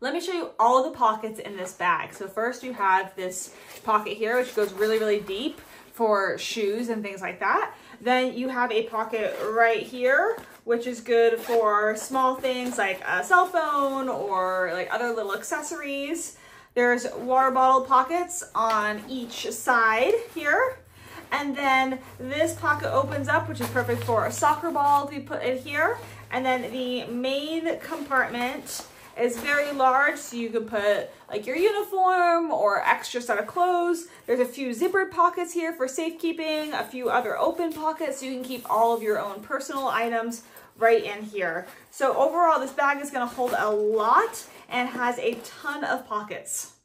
Let me show you all the pockets in this bag. So first you have this pocket here, which goes really, really deep for shoes and things like that. Then you have a pocket right here, which is good for small things like a cell phone or like other little accessories. There's water bottle pockets on each side here. And then this pocket opens up, which is perfect for a soccer ball to be put in here. And then the main compartment is very large, so you can put like your uniform or extra set of clothes. There's a few zippered pockets here for safekeeping, a few other open pockets, so you can keep all of your own personal items right in here. So overall, this bag is gonna hold a lot and has a ton of pockets.